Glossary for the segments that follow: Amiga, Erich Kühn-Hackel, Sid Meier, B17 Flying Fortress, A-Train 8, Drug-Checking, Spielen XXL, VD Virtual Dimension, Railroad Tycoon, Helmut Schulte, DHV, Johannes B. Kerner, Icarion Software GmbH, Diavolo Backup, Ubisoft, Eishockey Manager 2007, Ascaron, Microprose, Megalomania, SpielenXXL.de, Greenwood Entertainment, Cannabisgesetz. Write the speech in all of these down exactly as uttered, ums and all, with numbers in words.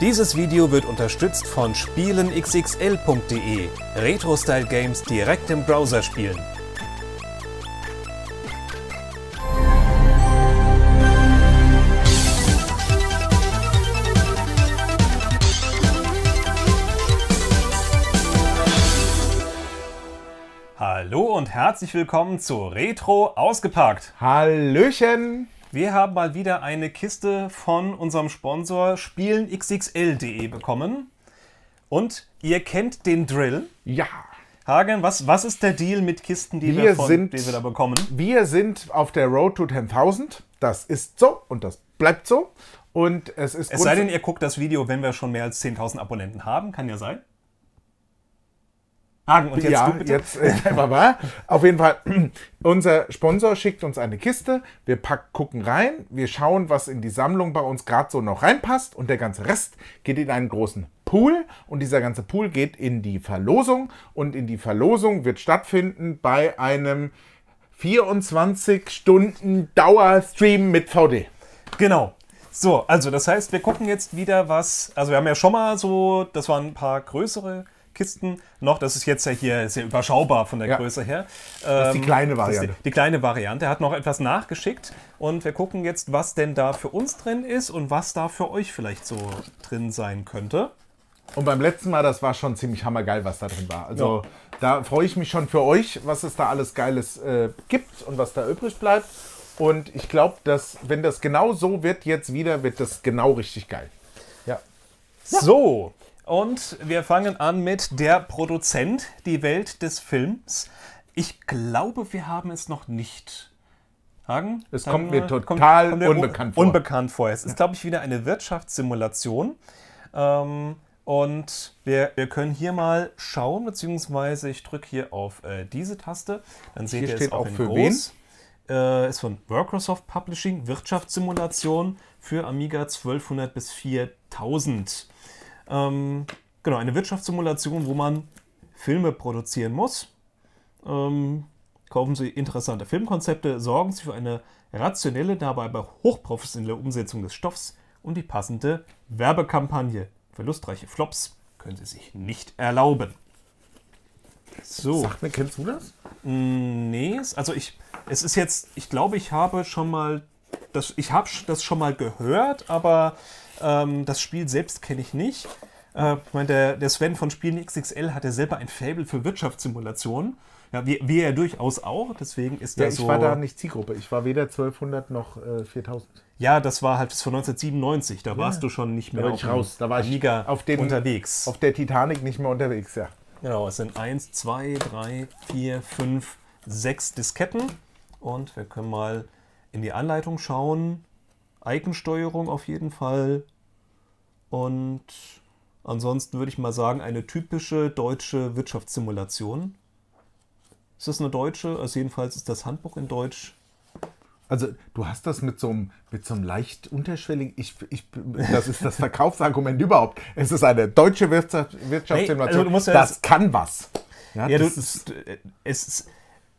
Dieses Video wird unterstützt von Spielen X X L punkt de. Retro-Style-Games direkt im Browser spielen. Hallo und herzlich willkommen zu Retro ausgepackt. Hallöchen! Wir haben mal wieder eine Kiste von unserem Sponsor Spielen X X L punkt de bekommen. Und ihr kennt den Drill. Ja. Hagen, was, was ist der Deal mit Kisten, die wir, wir, von, sind, die wir da bekommen? Wir sind auf der Road to zehntausend. Das ist so und das bleibt so. Und es ist. Es sei denn, ihr guckt das Video, wenn wir schon mehr als zehntausend Abonnenten haben. Kann ja sein. Und jetzt ja, du bitte. Jetzt, äh, auf jeden Fall, unser Sponsor schickt uns eine Kiste, wir pack, gucken rein, wir schauen, was in die Sammlung bei uns gerade so noch reinpasst und der ganze Rest geht in einen großen Pool und dieser ganze Pool geht in die Verlosung und in die Verlosung wird stattfinden bei einem vierundzwanzig Stunden Dauerstream mit V D. Genau. So, also das heißt, wir gucken jetzt wieder was, also wir haben ja schon mal so, das waren ein paar größere Kisten noch, das ist jetzt ja hier sehr überschaubar von der ja. Größe her. Das ist die kleine Variante. Die, die kleine Variante. Er hat noch etwas nachgeschickt und wir gucken jetzt, was denn da für uns drin ist und was da für euch vielleicht so drin sein könnte. Und beim letzten Mal, das war schon ziemlich hammergeil, was da drin war. Also ja. Da freue ich mich schon für euch, was es da alles Geiles äh, gibt und was da übrig bleibt. Und ich glaube, dass wenn das genau so wird jetzt wieder, wird das genau richtig geil. Ja. ja. So. Und wir fangen an mit Der Produzent, die Welt des Films. Ich glaube, wir haben es noch nicht. Hagen? Es kommt mir total kommt, kommt unbekannt vor. Unbekannt vor. Es ja. ist, glaube ich, wieder eine Wirtschaftssimulation. Ähm, und wir, wir können hier mal schauen, beziehungsweise ich drücke hier auf äh, diese Taste. Dann seht hier ihr es auch, auch in für groß. Wen? Äh, ist von Microsoft Publishing, Wirtschaftssimulation für Amiga zwölfhundert bis viertausend. Genau, eine Wirtschaftssimulation, wo man Filme produzieren muss. Ähm, kaufen Sie interessante Filmkonzepte, sorgen Sie für eine rationelle, dabei aber hochprofessionelle Umsetzung des Stoffs und die passende Werbekampagne. Verlustreiche Flops können Sie sich nicht erlauben. So. Sag mir, kennst du das? Nee, also ich, es ist jetzt, ich glaube, ich habe schon mal, das, ich habe das schon mal gehört, aber... Das Spiel selbst kenne ich nicht. Ich meine, der, der Sven von Spielen X X L hat ja selber ein Faible für Wirtschaftssimulationen. Ja, wir, wir ja durchaus auch, deswegen ist ja, der ich so... Ich war da nicht Zielgruppe, ich war weder zwölfhundert noch äh, viertausend. Ja, das war halt bis von neunzehnhundertsiebenundneunzig, da ja. warst du schon nicht mehr da war auf ich raus. Da war ich auf den, unterwegs. Auf der Titanic nicht mehr unterwegs, ja. Genau, es sind eins, zwei, drei, vier, fünf, sechs Disketten. Und wir können mal in die Anleitung schauen. Eigensteuerung auf jeden Fall und ansonsten würde ich mal sagen, eine typische deutsche Wirtschaftssimulation. Ist das eine deutsche? Also jedenfalls ist das Handbuch in Deutsch. Also du hast das mit so einem, mit so einem leicht unterschwelligen, ich, ich, das ist das Verkaufsargument überhaupt. Es ist eine deutsche Wirtschaft, Wirtschaftssimulation, hey, also du musst ja das, das kann was. Ja, ja, das du, ist, es ist,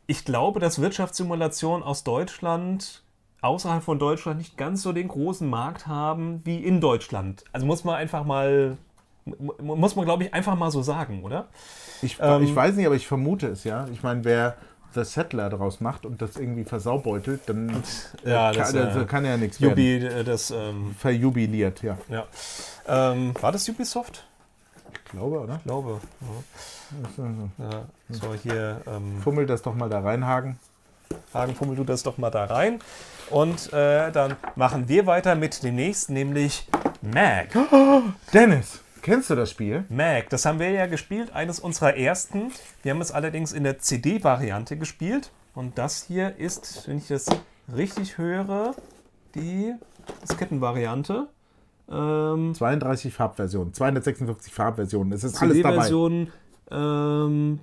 ich glaube, dass Wirtschaftssimulationen aus Deutschland... außerhalb von Deutschland nicht ganz so den großen Markt haben wie in Deutschland. Also muss man einfach mal, muss man glaube ich einfach mal so sagen, oder? Ich, ähm, ich weiß nicht, aber ich vermute es, ja. Ich meine, wer The Settler daraus macht und das irgendwie versaubeutelt, dann ja, das, kann, das, äh, kann ja nichts Jubi, werden. Das, ähm, Verjubiliert, ja. ja. Ähm, war das Ubisoft? Ich glaube, oder? Ich glaube. Ja. Ja, so, hier, ähm, fummel das doch mal da rein, Hagen. Hagen, fummel du das doch mal da rein. Und äh, dann machen wir weiter mit dem nächsten, nämlich Mag. Oh, Dennis, kennst du das Spiel? Mag, das haben wir ja gespielt, eines unserer ersten. Wir haben es allerdings in der C D-Variante gespielt. Und das hier ist, wenn ich das richtig höre, die Diskettenvariante. Ähm, zweiunddreißig Farbversionen, zweihundertsechsundfünfzig Farbversionen, es ist C D alles dabei. Ähm,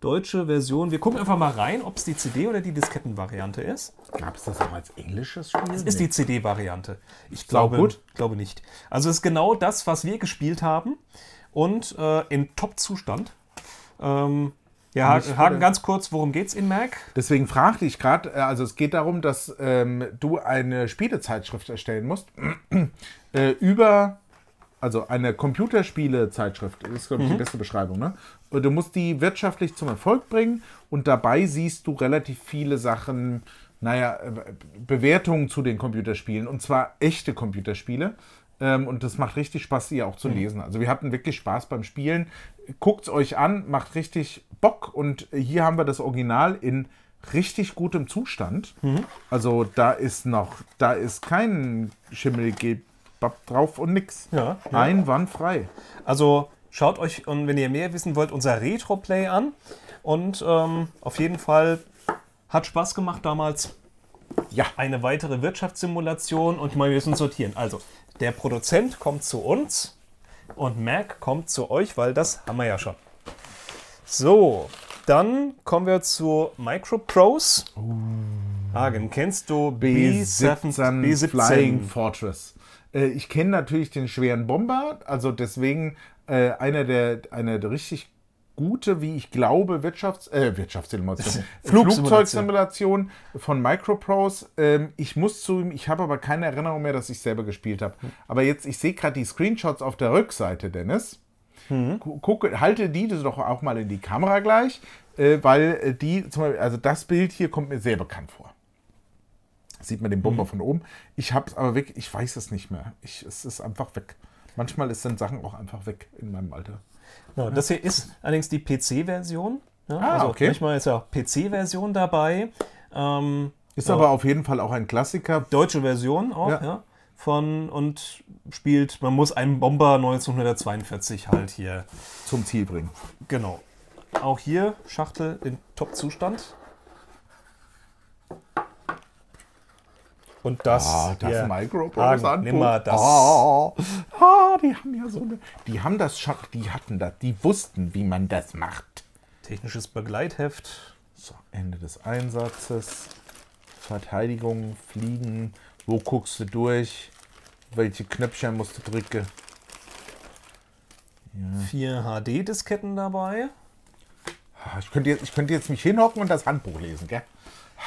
Deutsche Version. Wir gucken einfach mal rein, ob es die C D oder die Diskettenvariante ist. Gab es das auch als englisches Spiel? Es ist die C D-Variante. Ich glaube, gut. glaube nicht. Also es ist genau das, was wir gespielt haben und äh, in Top-Zustand. Ähm, ja, Hagen, Hagen, ganz kurz, worum geht's in Mag? Deswegen fragte ich gerade, also es geht darum, dass ähm, du eine Spielezeitschrift erstellen musst äh, über also eine Computerspiele-Zeitschrift, das ist, glaube ich, mhm. die beste Beschreibung, ne? Und du musst die wirtschaftlich zum Erfolg bringen und dabei siehst du relativ viele Sachen, naja, Bewertungen zu den Computerspielen, und zwar echte Computerspiele. Ähm, und das macht richtig Spaß, die auch zu lesen. Also wir hatten wirklich Spaß beim Spielen. Guckt's euch an, macht richtig Bock. Und hier haben wir das Original in richtig gutem Zustand. Mhm. Also da ist noch, da ist kein Schimmelgebab drauf und nix. Ja, ja. Einwandfrei. Also schaut euch, und wenn ihr mehr wissen wollt, unser Retro-Play an. Und ähm, auf jeden Fall hat Spaß gemacht damals. Ja. Eine weitere Wirtschaftssimulation, und wir müssen sortieren. Also der Produzent kommt zu uns und Mac kommt zu euch, weil das haben wir ja schon. So, dann kommen wir zu Microprose. Uh. Hagen, kennst du B siebzehn Flying Fortress? Äh, ich kenne natürlich den schweren Bomber, also deswegen äh, einer der, einer der richtig gute, wie ich glaube, Wirtschafts-, äh, Wirtschaftssimulation, Flugzeugsimulation von Microprose. Ähm, ich muss zu ihm, ich habe aber keine Erinnerung mehr, dass ich selber gespielt habe. Hm. Aber jetzt, ich sehe gerade die Screenshots auf der Rückseite, Dennis. Hm. Gucke, halte die doch auch mal in die Kamera gleich, äh, weil die, zum Beispiel, also das Bild hier kommt mir sehr bekannt vor. Sieht man den Bomber hm. von oben. Ich habe es aber weg, ich weiß es nicht mehr. Ich, es ist einfach weg. Manchmal sind Sachen auch einfach weg in meinem Alter. No, das hier ist allerdings die P C-Version. Ne? Ah, also okay. Manchmal ist ja auch P C-Version dabei. Ähm, ist aber auf jeden Fall auch ein Klassiker. Deutsche Version auch, ja. ja von, und spielt, man muss einen Bomber neunzehnhundertzweiundvierzig halt hier zum Ziel bringen. Genau. Auch hier Schachtel in Top-Zustand. Und das, ah, das ja, Microprose, nimm mal das. Ah, ah, die haben ja so eine, die haben das Schach, die hatten das, die wussten, wie man das macht. Technisches Begleitheft. So, Ende des Einsatzes. Verteidigung, Fliegen. Wo guckst du durch? Welche Knöpfchen musst du drücken? Ja. Vier H D-Disketten dabei. Ich könnte jetzt, ich könnte jetzt mich hinhocken und das Handbuch lesen, gell?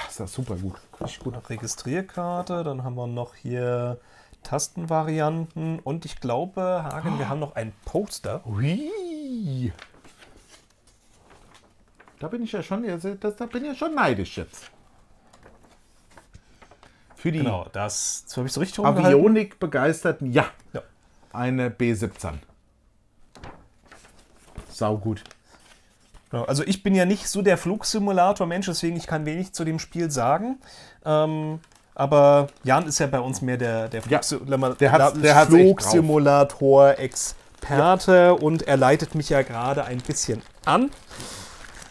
Ist das super gut. gut. Registrierkarte, dann haben wir noch hier Tastenvarianten und ich glaube, Hagen, oh. wir haben noch ein Poster. Ui. Da bin ich ja schon, das, da bin ich ja schon neidisch jetzt. Für die genau, das, das habe ich so richtig Avionik-Begeisterten, ja, ja. Eine B siebzehn. Sau gut. Also ich bin ja nicht so der Flugsimulator-Mensch, deswegen ich kann wenig zu dem Spiel sagen. Ähm, aber Jan ist ja bei uns mehr der, der, ja, der Flugsimulator-Experte ja. und er leitet mich ja gerade ein bisschen an.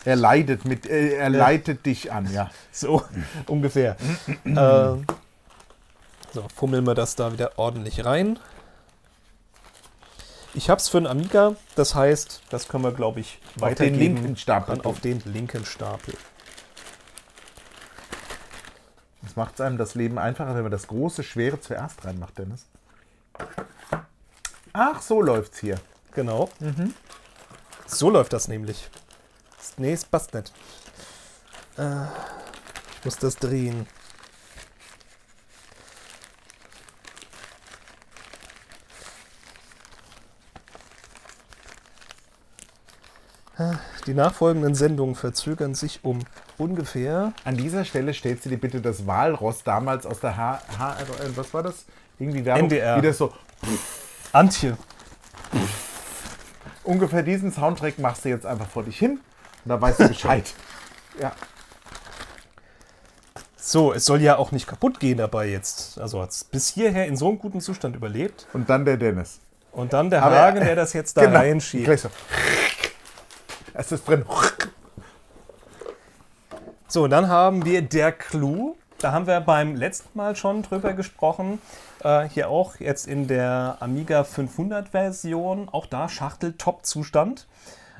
Er leitet, mit, äh, er leitet ja. dich an, ja. So ungefähr. äh, so, fummeln wir das da wieder ordentlich rein. Ich habe es für einen Amiga, das heißt, das können wir, glaube ich, weitergeben. Auf den linken Stapel. Auf den linken Stapel. Das macht es einem das Leben einfacher, wenn man das große, schwere zuerst reinmacht, Dennis. Ach, so läuft's hier. Genau. Mhm. So läuft das nämlich. Nee, es passt nicht. Äh, ich muss das drehen. Die nachfolgenden Sendungen verzögern sich um ungefähr... An dieser Stelle stellst du dir bitte das Walross damals aus der H... H was war das? Irgendwie Werbung, N D R. Wie das so... Antje. Ungefähr diesen Soundtrack machst du jetzt einfach vor dich hin. Und da weißt du Bescheid. Ja. So, es soll ja auch nicht kaputt gehen dabei jetzt. Also hat es bis hierher in so einem guten Zustand überlebt. Und dann der Dennis. Und dann der Hagen, der das jetzt da genau. reinschiebt. Es ist drin. So, dann haben wir der Clou. Da haben wir beim letzten Mal schon drüber gesprochen. Äh, hier auch jetzt in der Amiga fünfhundert Version. Auch da Schachtel-Top-Zustand.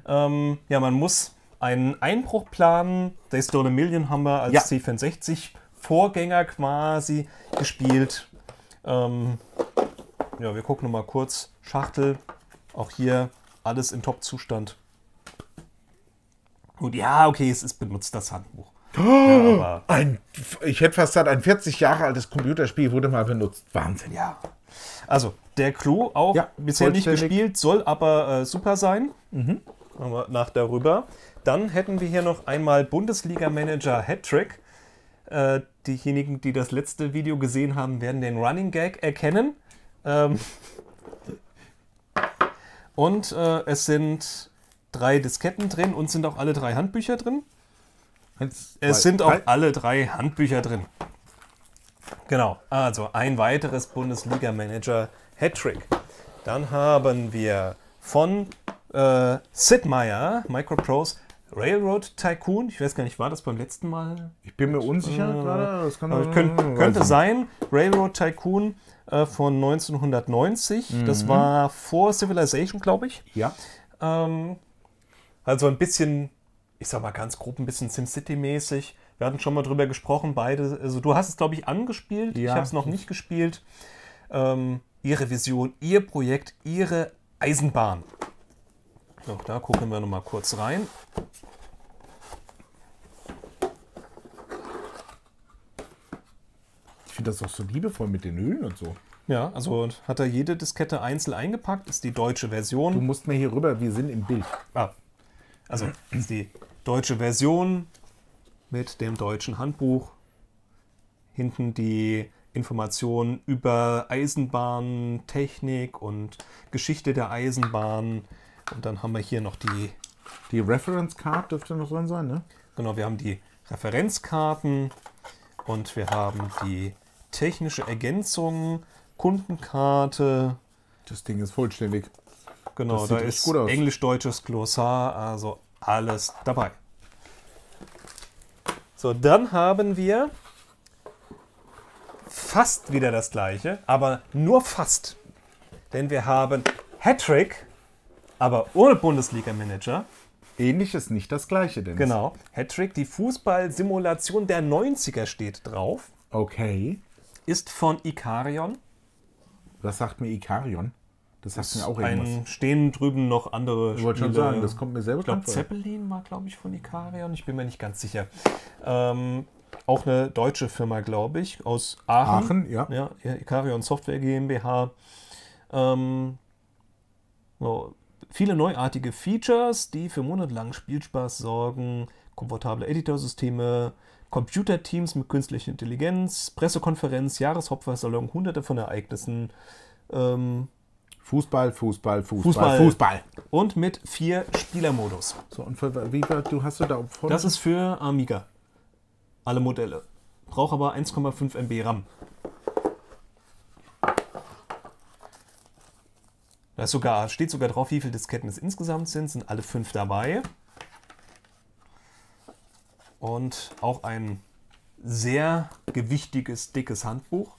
Ähm, ja, man muss einen Einbruch planen. They Stole a Million haben wir als ja. C vierundsechzig-Vorgänger quasi gespielt. Ähm, ja, wir gucken nochmal kurz. Schachtel. Auch hier alles in Top-Zustand. Gut, ja, okay, es ist benutzt das Handbuch. Oh, ja, ein, ich hätte fast gesagt, ein vierzig Jahre altes Computerspiel wurde mal benutzt. Wahnsinn. Ja. Also, der Clou auch ja, bisher nicht gespielt, soll aber äh, super sein. Mhm. Machen wir nach darüber. Dann hätten wir hier noch einmal Bundesliga-Manager Hattrick. Äh, diejenigen, die das letzte Video gesehen haben, werden den Running Gag erkennen. Ähm und äh, es sind drei Disketten drin und sind auch alle drei Handbücher drin. Es sind auch alle drei Handbücher drin. Genau, also ein weiteres Bundesliga-Manager-Hattrick. Dann haben wir von äh, Sid Meier, Microprose, Railroad Tycoon. Ich weiß gar nicht, war das beim letzten Mal? Ich bin mir unsicher äh, gerade. Das kann äh, könnte, könnte sein. Railroad Tycoon äh, von neunzehnhundertneunzig. Mhm. Das war vor Civilization, glaube ich. Ja. Ähm, also ein bisschen... Ich sag mal ganz grob, ein bisschen SimCity-mäßig. Wir hatten schon mal drüber gesprochen, beide. Also du hast es, glaube ich, angespielt. Ja. Ich habe es noch nicht gespielt. Ähm, ihre Vision, ihr Projekt, ihre Eisenbahn. Auch da gucken wir noch mal kurz rein. Ich finde das auch so liebevoll mit den Ölen und so. Ja, also hat er jede Diskette einzeln eingepackt. Ist die deutsche Version. Du musst mir hier rüber, wir sind im Bild. Ah, also das ist die deutsche Version mit dem deutschen Handbuch. Hinten die Informationen über Eisenbahn, Technik und Geschichte der Eisenbahn. Und dann haben wir hier noch die... Die Reference Card dürfte noch drin sein, ne? Genau, wir haben die Referenzkarten und wir haben die technische Ergänzung, Kundenkarte. Das Ding ist vollständig. Genau, da ist englisch-deutsches Glossar, also alles dabei. So, dann haben wir fast wieder das gleiche, aber nur fast. Denn wir haben Hattrick, aber ohne Bundesliga-Manager. Ähnlich ist nicht das gleiche, Dennis. Genau, Hattrick, die Fußball-Simulation der neunziger steht drauf. Okay. Ist von Icarion. Was sagt mir Icarion? Das hast du mir auch irgendwas. Stehen drüben noch andere Spiele. Ich wollte schon sagen, das kommt mir selber vor. Ich glaube, Zeppelin war, glaube ich, von Icarion. Ich bin mir nicht ganz sicher. Ähm, auch eine deutsche Firma, glaube ich, aus Aachen. Aachen, ja. ja. Icarion Software GmbH. Ähm, so, viele neuartige Features, die für monatelangen Spielspaß sorgen. Komfortable Editorsysteme, Computerteams mit künstlicher Intelligenz, Pressekonferenz, Jahreshopfersalon, hunderte von Ereignissen. Ähm, Fußball, Fußball, Fußball, Fußball, Fußball. Und mit vier Spielermodus. So, und für, wie, du hast du da vorne? Das ist für Amiga. Alle Modelle. Braucht aber eins Komma fünf Megabyte RAM. Da ist sogar, steht sogar drauf, wie viele Disketten es insgesamt sind. Sind alle fünf dabei. Und auch ein sehr gewichtiges, dickes Handbuch.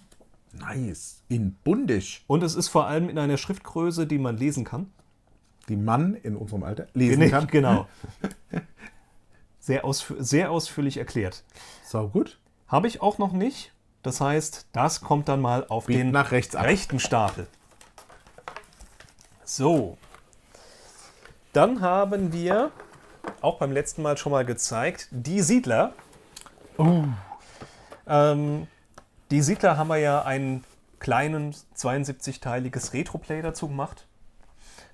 Nice. In Bundisch. Und es ist vor allem in einer Schriftgröße, die man lesen kann. Die man in unserem Alter lesen nee, kann. Genau. Sehr, ausf sehr ausführlich erklärt. So gut. Habe ich auch noch nicht. Das heißt, das kommt dann mal auf Biet den nach rechts ab. Rechten Stapel. So. Dann haben wir, auch beim letzten Mal schon mal gezeigt, die Siedler. Oh. Ähm... Die Siedler haben wir ja einen kleinen zweiundsiebzig-teiliges Retro-Play dazu gemacht.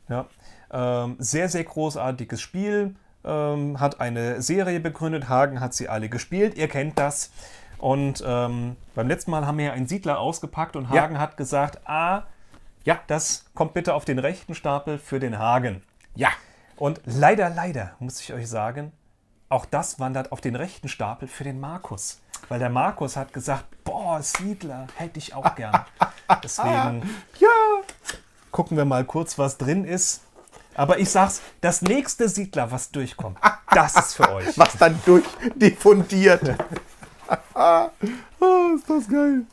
Ja, ähm, sehr, sehr großartiges Spiel. Ähm, hat eine Serie begründet. Hagen hat sie alle gespielt. Ihr kennt das. Und ähm, beim letzten Mal haben wir ja einen Siedler ausgepackt und Hagen ja. hat gesagt, ah, ja, das kommt bitte auf den rechten Stapel für den Hagen. Ja. Und leider, leider, muss ich euch sagen, auch das wandert auf den rechten Stapel für den Markus. Weil der Markus hat gesagt, boah, Siedler hätte ich auch gern. Deswegen ja. gucken wir mal kurz, was drin ist. Aber ich sag's, das nächste Siedler, was durchkommt, das ist für euch. Was dann durchdiffundiert. Oh, ist das geil.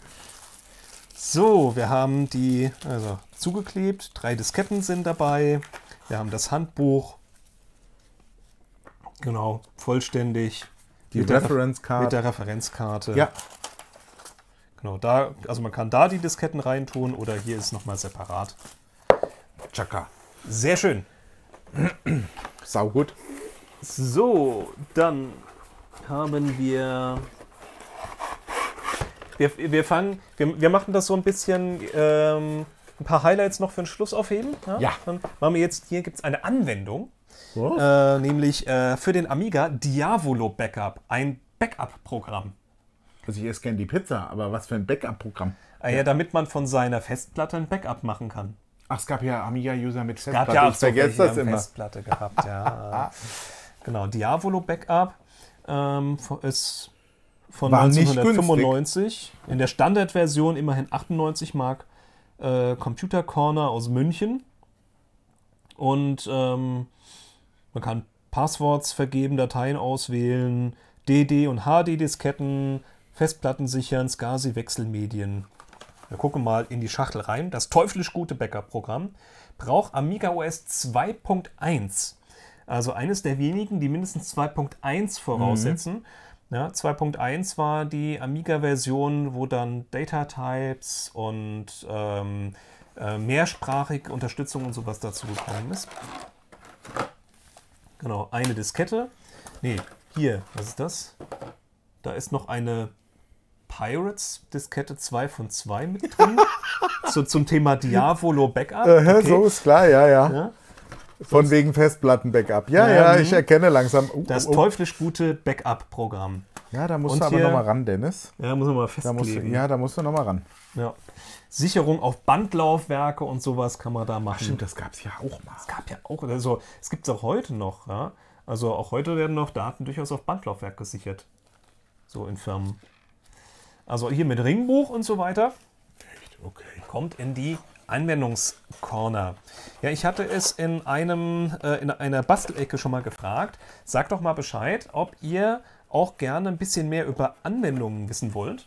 So, wir haben die also zugeklebt. Drei Disketten sind dabei. Wir haben das Handbuch. Genau, vollständig. Die mit der Referenzkarte. Mit der Referenzkarte. Ja. Genau, da, also man kann da die Disketten reintun oder hier ist nochmal separat. Tschakka. Sehr schön. Sau gut. So, dann haben wir... Wir, wir, fangen, wir, wir machen das so ein bisschen... Ähm, ein paar Highlights noch für den Schluss aufheben. Ja. ja. Dann machen wir jetzt, hier gibt es eine Anwendung, oh. äh, nämlich äh, für den Amiga Diavolo Backup, ein Backup-Programm. Also ich erst gerne die Pizza, aber was für ein Backup-Programm? Ah, ja, damit man von seiner Festplatte ein Backup machen kann. Ach, es gab ja Amiga-User mit Festplatte. Gab ja auch so welche, die haben Festplatte gehabt, ja. Genau, Diavolo Backup ähm, ist von War neunzehnhundertfünfundneunzig, in der Standardversion immerhin achtundneunzig Mark. Computer Corner aus München, und ähm, man kann Passworts vergeben, Dateien auswählen, D D- und H D-Disketten, Festplatten sichern, SCSI-Wechselmedien. Wir gucken mal in die Schachtel rein. Das teuflisch gute Backup-Programm braucht Amiga O S zwei Punkt eins. Also eines der wenigen, die mindestens zwei Punkt eins voraussetzen. Mhm. Ja, zwei Punkt eins war die Amiga-Version, wo dann Data-Types und ähm, äh, mehrsprachige Unterstützung und sowas dazu gekommen ist. Genau, eine Diskette. Nee, hier, was ist das? Da ist noch eine Pirates-Diskette zwei von zwei mit drin. so, zum Thema Diavolo-Backup. Okay. So ist klar, ja, ja. ja. Von wegen Festplatten-Backup. Ja, ja, ja, ich erkenne langsam. Oh, das oh, oh. teuflisch gute Backup-Programm. Ja, da musst Und du aber nochmal ran, Dennis. Ja, da musst du nochmal festlegen. Ja, da musst du nochmal ran. Ja. Sicherung auf Bandlaufwerke und sowas kann man da machen. Ach stimmt, das gab es ja auch mal. Es gab ja auch, also es gibt es auch heute noch. Ja? Also auch heute werden noch Daten durchaus auf Bandlaufwerk gesichert. So in Firmen. Also hier mit Ringbuch und so weiter. Echt? Okay. Kommt in die Anwendungscorner. Ja, ich hatte es in einem äh, in einer Bastelecke schon mal gefragt. Sagt doch mal Bescheid, ob ihr auch gerne ein bisschen mehr über Anwendungen wissen wollt.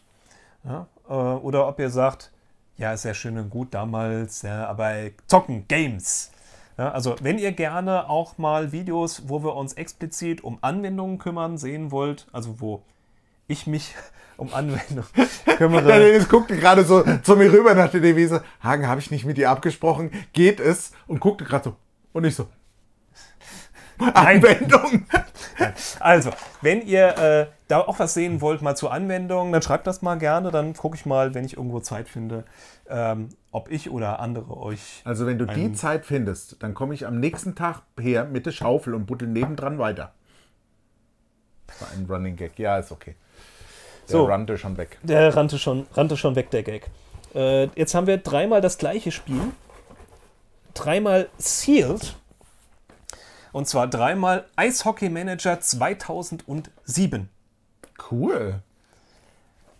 Ja, äh, oder ob ihr sagt, ja, ist ja schön und gut damals, ja, aber zocken, Games. Ja, also wenn ihr gerne auch mal Videos, wo wir uns explizit um Anwendungen kümmern, sehen wollt, also wo ich mich um Anwendung kümmere. Ja, Dennis guckte gerade so zu mir rüber nach der Devise, Hagen, habe ich nicht mit dir abgesprochen, geht es? Und guckte gerade so. Und ich so. Anwendung. Also, wenn ihr äh, da auch was sehen wollt, mal zur Anwendung, dann schreibt das mal gerne. Dann gucke ich mal, wenn ich irgendwo Zeit finde, ähm, ob ich oder andere euch... Also, wenn du die Zeit findest, dann komme ich am nächsten Tag her mit der Schaufel und buddel nebendran weiter. Das war ein Running Gag. Ja, ist okay. Der so, rannte schon weg. Der rannte schon, rannte schon weg, der Gag. Äh, jetzt haben wir dreimal das gleiche Spiel. Dreimal Sealed. Und zwar dreimal Eishockey Manager zweitausendsieben. Cool.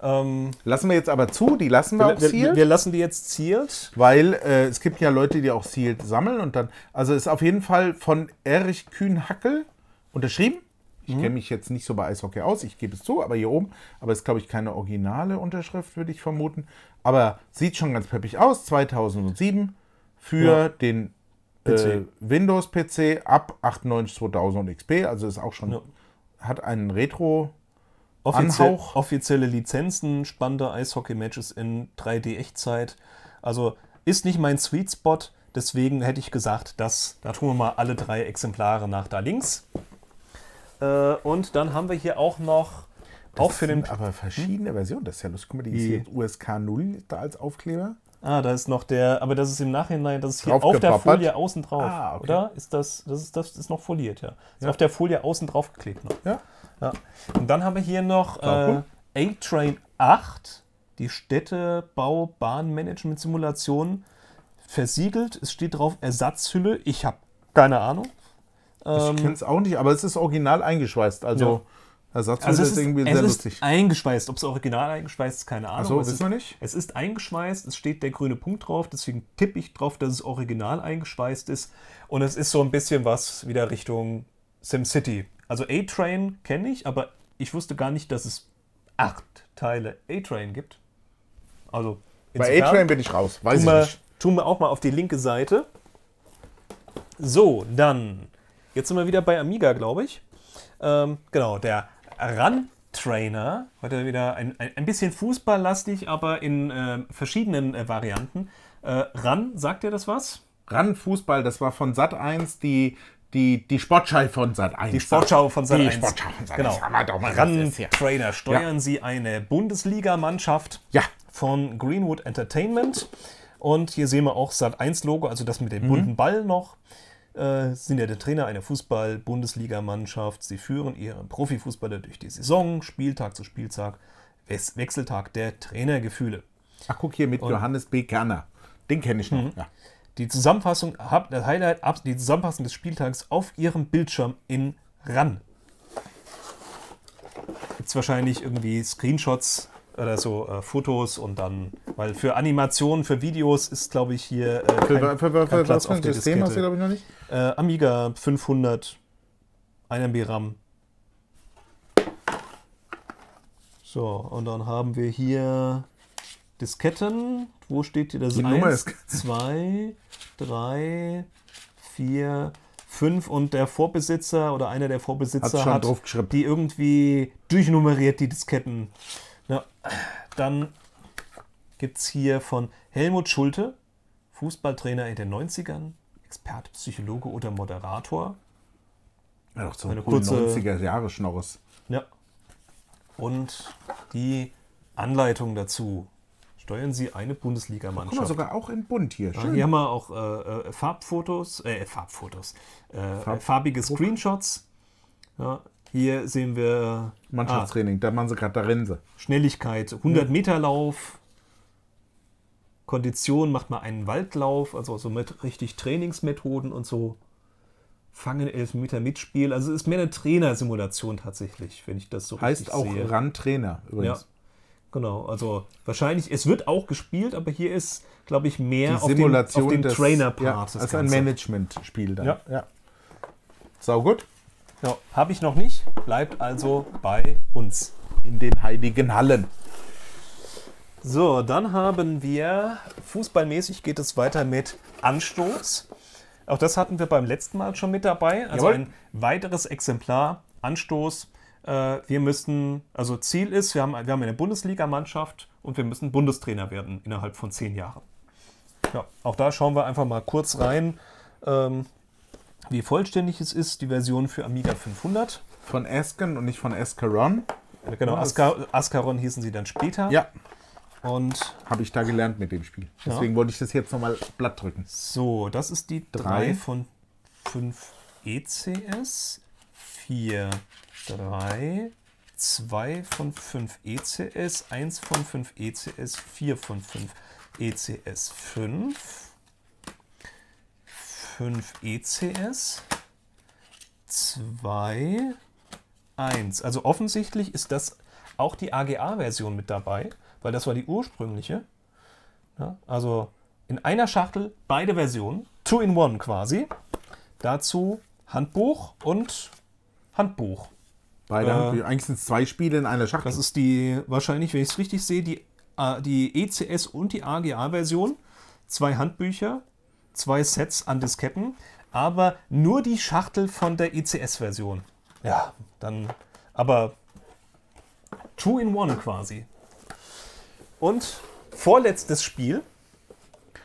Ähm, lassen wir jetzt aber zu, die lassen wir, wir auch Sealed. Wir, wir lassen die jetzt Sealed. Weil äh, es gibt ja Leute, die auch Sealed sammeln. Und dann, also ist auf jeden Fall von Erich Kühn-Hackel unterschrieben. Ich kenne mich jetzt nicht so bei Eishockey aus, ich gebe es zu, aber hier oben. Aber es ist, glaube ich, keine originale Unterschrift, würde ich vermuten. Aber sieht schon ganz peppig aus, zweitausendsieben für ja. den äh, Windows-P C ab achtundneunzig zweitausend X P. Also ist auch schon, ja. hat einen Retro-Anhauch. Offiziell, offizielle Lizenzen, spannende Eishockey-Matches in drei D-Echtzeit. Also ist nicht mein Sweet Spot, deswegen hätte ich gesagt, dass, da tun wir mal alle drei Exemplare nach da links. Und dann haben wir hier auch noch, das auch für den... aber verschiedene Versionen, das ist ja lustig. Guck mal, die, die ist hier U S K null da als Aufkleber. Ah, da ist noch der, aber das ist im Nachhinein, das ist hier auf der Folie außen drauf, ah, okay. oder? Ist das, das, ist, das ist noch foliert, ja. Ist ja. auf der Folie außen drauf geklebt noch. Ja. ja. Und dann haben wir hier noch äh, A-Train acht, die Städtebau Bahnmanagement Simulation, versiegelt. Es steht drauf Ersatzhülle, ich habe keine Ahnung. Ich kenne es auch nicht, aber es ist original eingeschweißt. Also, ja. also es ist irgendwie sehr lustig. Es ist eingeschweißt. Ob es original eingeschweißt ist, keine Ahnung. Ach so, wissen wir nicht. Es ist eingeschweißt, es steht der grüne Punkt drauf, deswegen tippe ich drauf, dass es original eingeschweißt ist. Und es ist so ein bisschen was wieder Richtung SimCity. Also A-Train kenne ich, aber ich wusste gar nicht, dass es acht Teile A-Train gibt. Also bei A-Train bin ich raus, weiß ich nicht. Tun wir auch mal auf die linke Seite. So, dann... Jetzt sind wir wieder bei Amiga, glaube ich. Ähm, genau, der Run-Trainer. Heute wieder ein, ein, ein bisschen fußballlastig, aber in äh, verschiedenen äh, Varianten. Äh, Run, sagt ihr das was? Run Fußball, das war von Sat eins die, Die, die Sportschau von Sat eins. Die Sportschau von Sat eins. Die Sportschau von Sat eins. Genau. Run-Trainer. Steuern ja. Sie eine Bundesliga-Mannschaft ja. von Greenwood Entertainment. Und hier sehen wir auch Sat eins-Logo, also das mit dem mhm. bunten Ball noch. Äh, sind ja der Trainer einer Fußball-Bundesliga-Mannschaft. Sie führen ihren Profifußballer durch die Saison, Spieltag zu Spieltag, Wes Wechseltag der Trainergefühle. Ach, guck hier mit Und Johannes B. Kerner. Den kenne ich noch. Mhm. Ja. Die Zusammenfassung, das Highlight, die Zusammenfassung des Spieltags auf Ihrem Bildschirm in R A N. Gibt es wahrscheinlich irgendwie Screenshots oder so äh, Fotos und dann, weil für Animationen, für Videos ist, glaube ich, hier äh, kein, für, für, für, kein Platz auf der System Diskette. Hast du, glaube ich, noch nicht? Äh, Amiga fünfhundert, ein M B RAM. So, und dann haben wir hier Disketten. Wo steht hier das? eins, zwei, drei, vier, fünf und der Vorbesitzer oder einer der Vorbesitzer hat die irgendwie durchnummeriert, die Disketten. Ja. Dann gibt es hier von Helmut Schulte, Fußballtrainer in den neunzigern, Experte, Psychologe oder Moderator. Ja, doch so eine kurze neunziger-Jahre-Schnorres. Ja. Und die Anleitung dazu. Steuern Sie eine Bundesliga-Mannschaft. Guck mal, sogar auch in Bunt hier. Schön. Hier haben wir auch äh, äh, Farbfotos, äh, Farbfotos, äh, Farb farbige Screenshots. Ja, hier sehen wir Mannschaftstraining, ah, da machen sie gerade, da rennen sie. Schnelligkeit, hundert Meter Lauf, Kondition, macht mal einen Waldlauf, also so mit richtig Trainingsmethoden und so. Fangen, Elfmeter, Mitspiel, also es ist mehr eine Trainersimulation tatsächlich, wenn ich das so richtig sehe. Heißt auch R A N-Trainer übrigens. Ja. Genau, also wahrscheinlich, es wird auch gespielt, aber hier ist, glaube ich, mehr auf den, auf den Trainer-Part. Ja, also ein Management-Spiel dann. Ja, ja. Sau gut. Ja, habe ich noch nicht, bleibt also bei uns. In den heiligen Hallen. So, dann haben wir, fußballmäßig geht es weiter mit Anstoß. Auch das hatten wir beim letzten Mal schon mit dabei. Also Jawohl. ein weiteres Exemplar, Anstoß. Wir müssen, also Ziel ist, wir haben, wir haben eine Bundesliga-Mannschaft und wir müssen Bundestrainer werden innerhalb von zehn Jahren. Ja, auch da schauen wir einfach mal kurz rein, ähm, wie vollständig es ist, die Version für Amiga fünfhundert. Von Asken und nicht von Ascaron. Ja, genau, Ascar Ascaron hießen sie dann später. Ja. Und habe ich da gelernt mit dem Spiel. Deswegen ja. wollte ich das jetzt nochmal blatt drücken. So, das ist die drei von fünf E C S. vier, drei, zwei von fünf E C S, eins von fünf E C S, vier von fünf E C S, fünf, fünf E C S, zwei, eins. Also offensichtlich ist das auch die A G A-Version mit dabei, weil das war die ursprüngliche. Ja, also in einer Schachtel beide Versionen, two in one quasi. Dazu Handbuch und Handbuch. Beide äh, haben eigentlich sind es zwei Spiele in einer Schachtel. Das ist die, wahrscheinlich, wenn ich es richtig sehe, die, die E C S- und die A G A-Version. Zwei Handbücher, zwei Sets an Disketten, aber nur die Schachtel von der E C S-Version. Ja, dann, aber two in one quasi. Und vorletztes Spiel.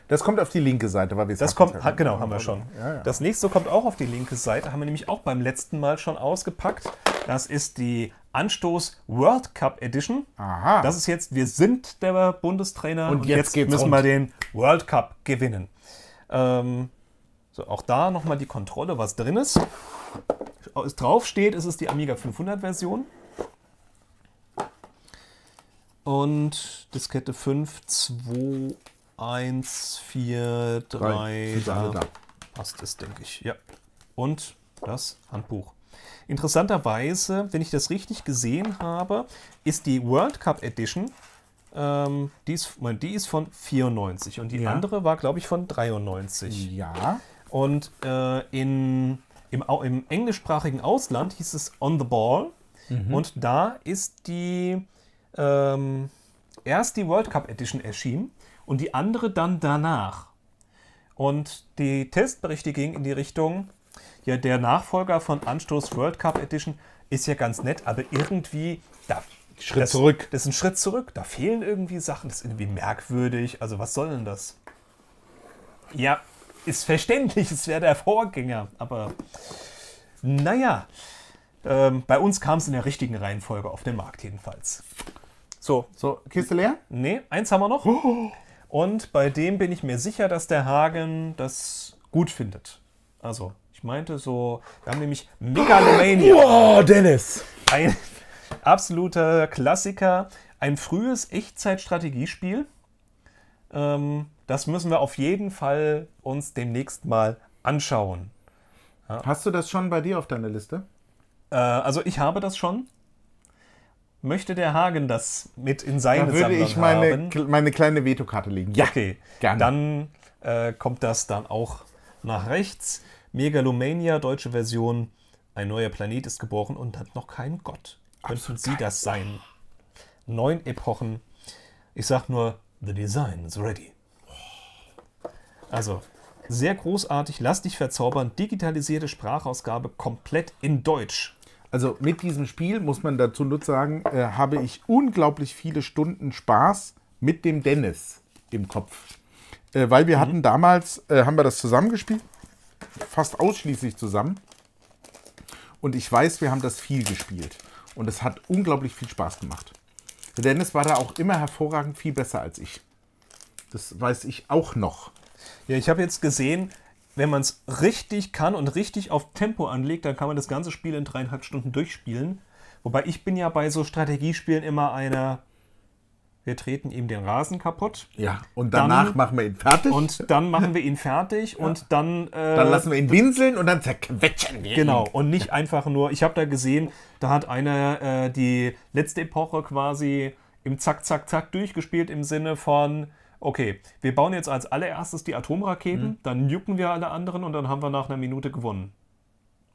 Das kommt auf die linke Seite, weil wir das kommt, haben. Genau, haben wir schon. Ja, ja. Das nächste kommt auch auf die linke Seite, haben wir nämlich auch beim letzten Mal schon ausgepackt. Das ist die Anstoß World Cup Edition. Aha. Das ist jetzt, wir sind der Bundestrainer und, und jetzt, jetzt müssen rund. wir den World Cup gewinnen. Ähm, so, auch da nochmal die Kontrolle, was drin ist. Was drauf steht, ist es die Amiga fünfhundert Version. Und Diskette fünf, zwei, eins, vier, drei, da. da passt es, denke ich. Ja. Und das Handbuch. Interessanterweise, wenn ich das richtig gesehen habe, ist die World Cup Edition, ähm, die, ist, mein, die ist von vierundneunzig und die ja. andere war, glaube ich, von dreiundneunzig. Ja. Und äh, in, im, im englischsprachigen Ausland hieß es On the Ball mhm. und da ist die ähm, erst die World Cup Edition erschienen. Und die andere dann danach. Und die Testberichte gingen in die Richtung, ja, der Nachfolger von Anstoß World Cup Edition ist ja ganz nett, aber irgendwie, da, Schritt das, zurück. das ist ein Schritt zurück, da fehlen irgendwie Sachen, das ist irgendwie merkwürdig, also was soll denn das? Ja, ist verständlich, es wäre der Vorgänger, aber naja, ähm, bei uns kam es in der richtigen Reihenfolge auf den Markt jedenfalls. So, so Kiste leer? Nee, eins haben wir noch. Oh. Und bei dem bin ich mir sicher, dass der Hagen das gut findet. Also, ich meinte so, wir haben nämlich Megalomania. Wow, Dennis! Ein absoluter Klassiker. Ein frühes Echtzeitstrategiespiel. Ähm, das müssen wir auf jeden Fall uns demnächst mal anschauen. Ja. Hast du das schon bei dir auf deiner Liste? Äh, also, ich habe das schon. Möchte der Hagen das mit in seine Sammlung haben? Da würde ich meine, meine kleine Vetokarte legen. Ja, okay. Gerne. Dann äh, kommt das dann auch nach rechts. Megalomania, deutsche Version. Ein neuer Planet ist geboren und hat noch keinen Gott. Könnten Sie das sein? Neun Epochen. Ich sag nur, the design is ready. Also, sehr großartig, lass dich verzaubern. Digitalisierte Sprachausgabe komplett in Deutsch. Also mit diesem Spiel, muss man dazu nur sagen, äh, habe ich unglaublich viele Stunden Spaß mit dem Dennis im Kopf. Äh, weil wir mhm. hatten damals, äh, haben wir das zusammengespielt, fast ausschließlich zusammen. Und ich weiß, wir haben das viel gespielt. Und es hat unglaublich viel Spaß gemacht. Der Dennis war da auch immer hervorragend viel besser als ich. Das weiß ich auch noch. Ja, ich habe jetzt gesehen... Wenn man es richtig kann und richtig auf Tempo anlegt, dann kann man das ganze Spiel in dreieinhalb Stunden durchspielen. Wobei ich bin ja bei so Strategiespielen immer einer, wir treten ihm den Rasen kaputt. Ja, und danach dann, machen wir ihn fertig. Und dann machen wir ihn fertig ja. und dann... Äh, dann lassen wir ihn winseln und dann zerquetschen wir ihn. Genau, und nicht einfach nur, ich habe da gesehen, da hat einer äh, die letzte Epoche quasi im Zack, Zack, Zack durchgespielt im Sinne von... Okay, wir bauen jetzt als allererstes die Atomraketen, mhm. dann nuken wir alle anderen und dann haben wir nach einer Minute gewonnen.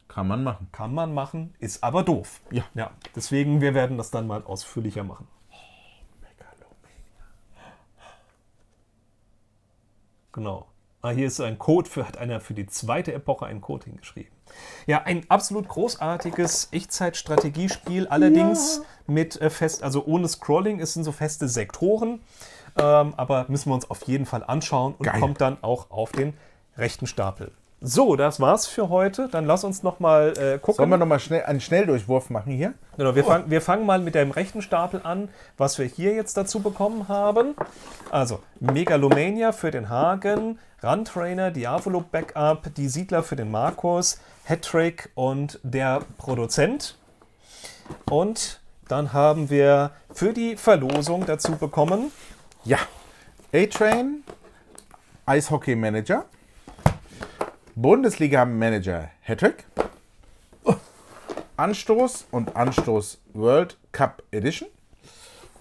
Kann man machen. Kann man machen, ist aber doof. Ja. ja deswegen, wir werden das dann mal ausführlicher machen. Genau. Ah, hier ist ein Code, für, hat einer für die zweite Epoche einen Code hingeschrieben. Ja, ein absolut großartiges Echtzeitstrategiespiel, allerdings ja. mit äh, fest, also ohne Scrolling, es sind so feste Sektoren. Ähm, aber müssen wir uns auf jeden Fall anschauen und Geil. Kommt dann auch auf den rechten Stapel. So, das war's für heute. Dann lass uns noch mal äh, gucken. Sollen wir noch mal schnell einen Schnelldurchwurf machen hier? Genau, wir, oh. fang, wir fangen mal mit dem rechten Stapel an, was wir hier jetzt dazu bekommen haben. Also, Megalomania für den Hagen, Runtrainer, Diavolo Backup, die Siedler für den Markus, Hattrick und der Produzent. Und dann haben wir für die Verlosung dazu bekommen... Ja, A-Train, Eishockey Manager, Bundesliga Manager Hattrick, Anstoß und Anstoß World Cup Edition.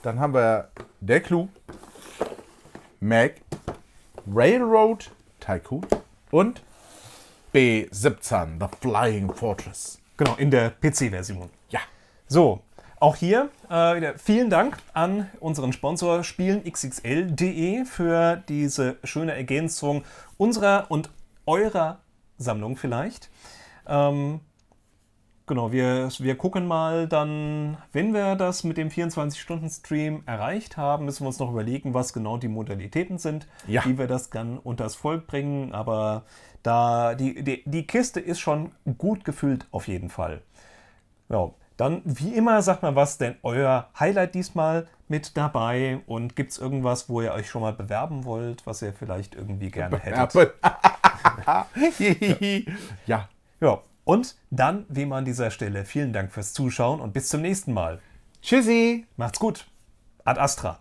Dann haben wir der Clou, Mag, Railroad Tycoon und B siebzehn, The Flying Fortress. Genau, in der P C-Version. Ja. So. Auch hier äh, wieder vielen Dank an unseren Sponsor Spielen X X L punkt de für diese schöne Ergänzung unserer und eurer Sammlung vielleicht. Ähm, genau, wir, wir gucken mal dann, wenn wir das mit dem vierundzwanzig-Stunden-Stream erreicht haben, müssen wir uns noch überlegen, was genau die Modalitäten sind, ja. wie wir das dann unters Volk bringen. Aber da die, die, die Kiste ist schon gut gefüllt auf jeden Fall. Ja. Dann, wie immer, sagt mal, was denn euer Highlight diesmal mit dabei und gibt es irgendwas, wo ihr euch schon mal bewerben wollt, was ihr vielleicht irgendwie gerne hättet? ja. ja. ja. Und dann, wie immer an dieser Stelle, vielen Dank fürs Zuschauen und bis zum nächsten Mal. Tschüssi. Macht's gut. Ad Astra.